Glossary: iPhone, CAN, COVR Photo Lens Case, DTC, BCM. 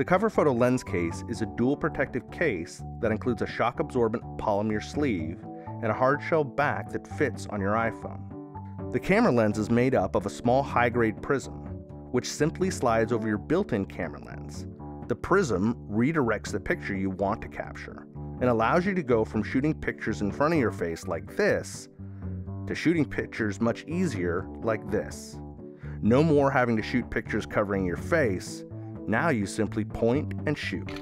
The COVR Photo Lens Case is a dual protective case that includes a shock-absorbent polymer sleeve and a hard-shell back that fits on your iPhone. The camera lens is made up of a small high-grade prism, which simply slides over your built-in camera lens. The prism redirects the picture you want to capture and allows you to go from shooting pictures in front of your face like this to shooting pictures much easier like this. No more having to shoot pictures covering your face. Now you simply point and shoot.